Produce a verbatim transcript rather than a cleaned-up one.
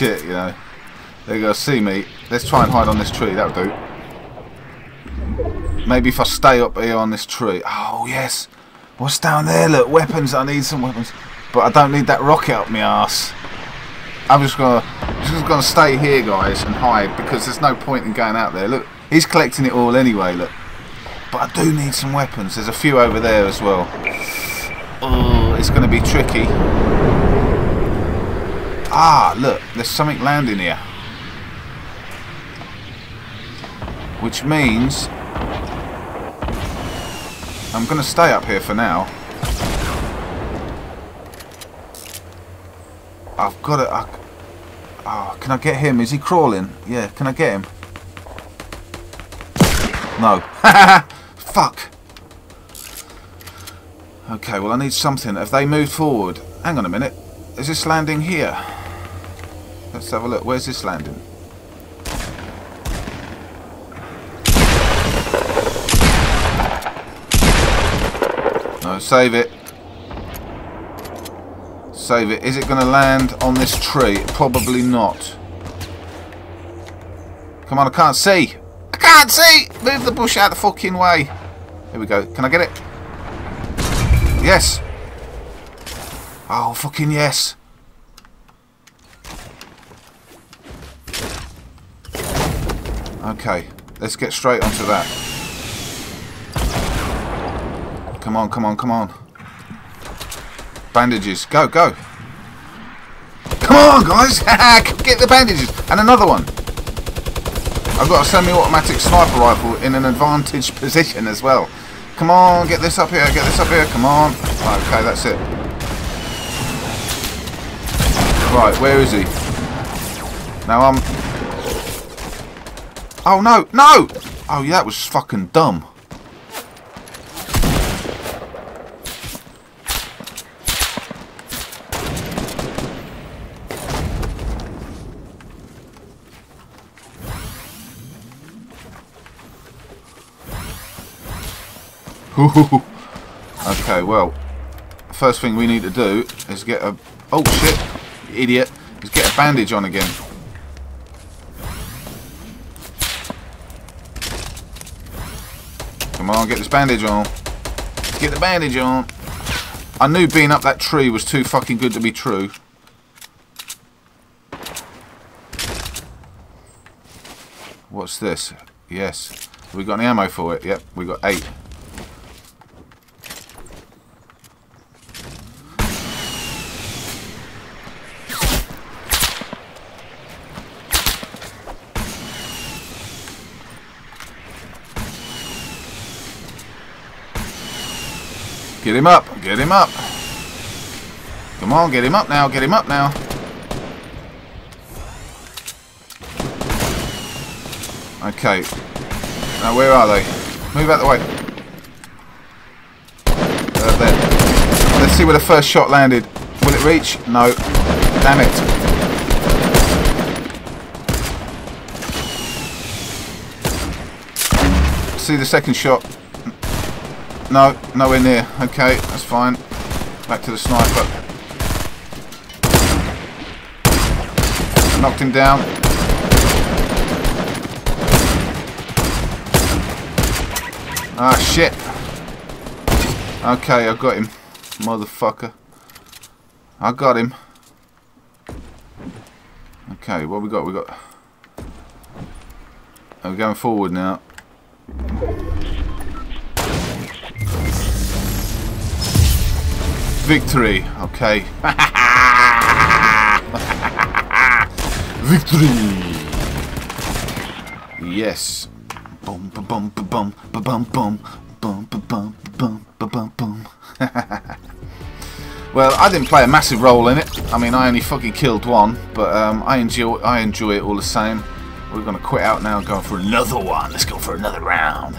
shit, you know. They're going to see me. Let's try and hide on this tree. That'll do. Maybe if I stay up here on this tree. Oh, yes. What's down there? Look, weapons. I need some weapons. But I don't need that rocket up my arse. I'm just going to just gonna stay here, guys, and hide. Because there's no point in going out there. Look, he's collecting it all anyway, look. But I do need some weapons. There's a few over there as well. Oh, it's going to be tricky. Ah, look, there's something landing here. Which means I'm going to stay up here for now. I've got to... I, oh, can I get him? Is he crawling? Yeah, can I get him? No. Fuck. Okay, well I need something. Have they moved forward? Hang on a minute. Is this landing here? Let's have a look. Where's this landing? No, save it. Save it. Is it going to land on this tree? Probably not. Come on, I can't see. Can't see! Move the bush out the fucking way. Here we go. Can I get it? Yes! Oh, fucking yes! Okay, let's get straight onto that. Come on, come on, come on. Bandages. Go, go! Come on, guys! Get the bandages! And another one! I've got a semi-automatic sniper rifle in an advantaged position as well. Come on, get this up here, get this up here, come on. Okay, that's it. Right, where is he? Now I'm... Oh no, no! Oh yeah, that was fucking dumb. Okay, well, first thing we need to do is get a... Oh, shit, idiot. Is get a bandage on again. Come on, get this bandage on. Get the bandage on. I knew being up that tree was too fucking good to be true. What's this? Yes. Have we got any ammo for it? Yep, we got eight. Get him up, get him up. Come on, get him up now, get him up now. Okay. Now where are they? Move out the way. Uh, there. Let's see where the first shot landed. Will it reach? No. Damn it. See the second shot. No, nowhere near. Okay, that's fine. Back to the sniper. Knocked him down. Ah, shit. Okay, I got him. Motherfucker. I got him. Okay, what we got? We got... We're going forward now. Victory, okay. Victory. Yes. Boom, boom, boom, boom, boom, boom, boom, boom, boom, boom, boom. Well, I didn't play a massive role in it. I mean, I only fucking killed one, but um, I enjoy, I enjoy it all the same. We're gonna quit out now and go for another one. Let's go for another round.